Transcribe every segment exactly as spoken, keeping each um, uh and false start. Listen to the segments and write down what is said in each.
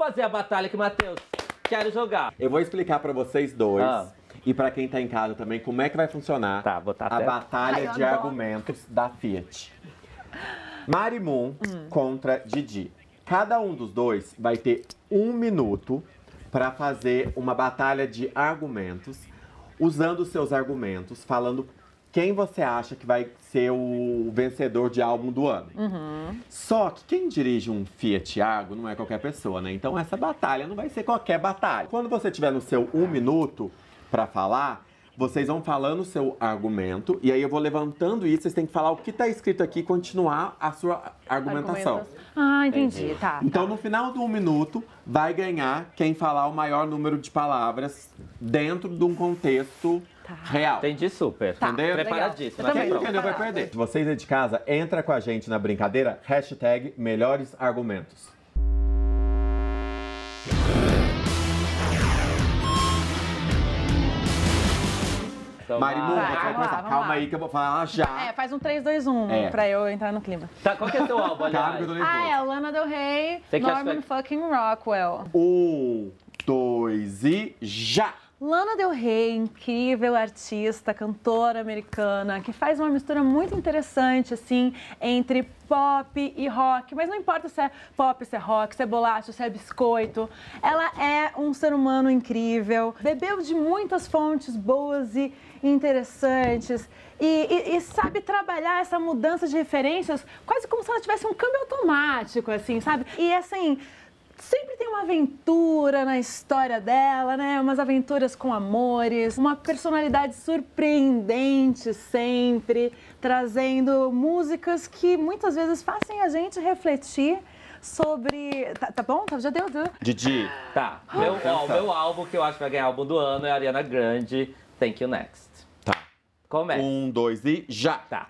fazer a batalha que Matheus quer jogar. Eu vou explicar pra vocês dois. Ah. E pra quem tá em casa também, como é que vai funcionar tá, vou tá a batalha Ai, de argumentos da Fiat. Mari Moon hum. contra Didi. Cada um dos dois vai ter um minuto pra fazer uma batalha de argumentos, usando seus argumentos, falando quem você acha que vai ser o vencedor de álbum do ano. Uhum. Só que quem dirige um Fiat Argo não é qualquer pessoa, né? Então essa batalha não vai ser qualquer batalha. Quando você tiver no seu um minuto pra falar, vocês vão falando o seu argumento, e aí eu vou levantando isso, vocês têm que falar o que tá escrito aqui e continuar a sua argumentação. Argumentação. Ah, entendi, entendi. Tá. Então, tá. no final do um minuto, vai ganhar quem falar o maior número de palavras dentro de um contexto tá. real. Entendi super. Tá. Entendeu? Preparadíssimo. Quem não entendeu vai perder. Se vocês aí de casa, entra com a gente na brincadeira, hashtag melhores argumentos. Mari Moon, vai, vai começar. Lá, calma aí que eu vou falar já. É, faz um três, dois, um é. pra eu entrar no clima. Tá, qual que é o teu álbum, aliás? Ah, é, Lana Del Rey, Norman fucking Rockwell. Um, dois e já! Lana Del Rey, incrível artista, cantora americana, que faz uma mistura muito interessante, assim, entre pop e rock. Mas não importa se é pop, se é rock, se é bolacha, se é biscoito. Ela é um ser humano incrível, bebeu de muitas fontes boas e interessantes. E, e, e sabe trabalhar essa mudança de referências quase como se ela tivesse um câmbio automático, assim, sabe? E, assim... sempre tem uma aventura na história dela, né? Umas aventuras com amores, uma personalidade surpreendente sempre, trazendo músicas que muitas vezes fazem a gente refletir sobre... Tá, tá bom? Já deu? deu. Didi, tá. Meu, ó, meu álbum que eu acho que vai ganhar álbum do ano é a Ariana Grande, Thank You Next. Tá. Começa. Um, dois e já! Tá.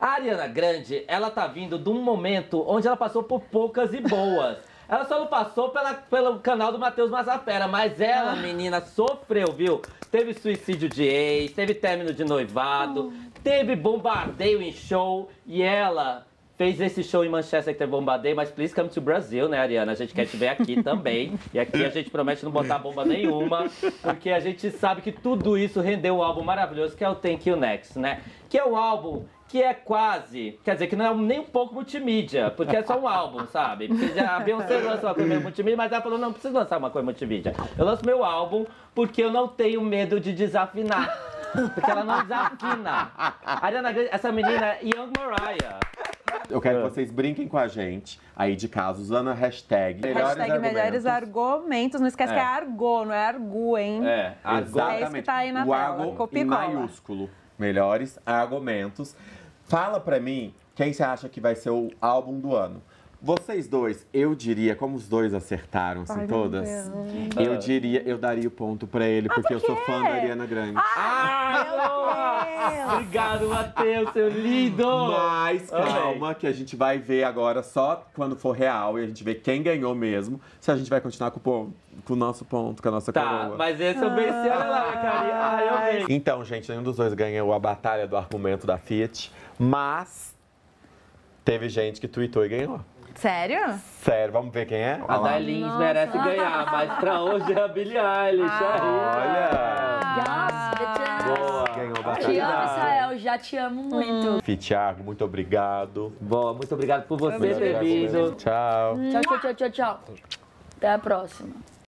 A Ariana Grande, ela tá vindo de um momento onde ela passou por poucas e boas. Ela só não passou pela, pelo canal do Matheus Mazzafera, mas ela, ah. menina, sofreu, viu? Teve suicídio de ex, teve término de noivado, oh. teve bombardeio em show. E ela fez esse show em Manchester que teve bombardeio, mas please come to Brasil, né, Ariana? A gente quer te ver aqui também. E aqui a gente promete não botar bomba nenhuma, porque a gente sabe que tudo isso rendeu um álbum maravilhoso, que é o Thank You Next, né? Que é o álbum... que é quase, quer dizer, que não é nem um pouco multimídia, porque é só um álbum, sabe? A Beyoncé lança uma coisa meio multimídia, mas ela falou, não, não preciso lançar uma coisa multimídia. Eu lanço meu álbum porque eu não tenho medo de desafinar. Porque ela não desafina. Ariana Grande, essa menina é Young Mariah. Eu quero que vocês brinquem com a gente aí de casa, usando a hashtag melhores hashtag argumentos. Melhores argumentos. Não esquece é. que é Argo, não é Argu, hein? É, Argo. É isso que tá aí na o tela. Argo em maiúsculo. Melhores argumentos. Fala pra mim quem você acha que vai ser o álbum do ano. Vocês dois, eu diria, como os dois acertaram, assim, Ai, todas, eu diria, eu daria o ponto pra ele, ah, porque por eu sou fã da Ariana Grande. Ah, obrigado, Matheus, seu lindo! Mas calma, okay. que a gente vai ver agora só quando for real e a gente vê quem ganhou mesmo, se a gente vai continuar com o ponto. Com o nosso ponto, com a nossa coroa. Tá, mas esse eu pensei, olha lá, cara. Eu então, gente, nenhum dos dois ganhou a batalha do argumento da Fiat, mas teve gente que tweetou e ganhou. Sério? Sério, vamos ver quem é? A Dalins merece ganhar, mas pra hoje é a Billie Eilish. Ah, olha! Yes, boa! Ganhou a batalha. Te amo, Israel, já te amo muito. Hum. Fiat Argo, muito obrigado. Boa, muito obrigado por você ter vindo. Tchau. Tchau, tchau, tchau, tchau. Até a próxima.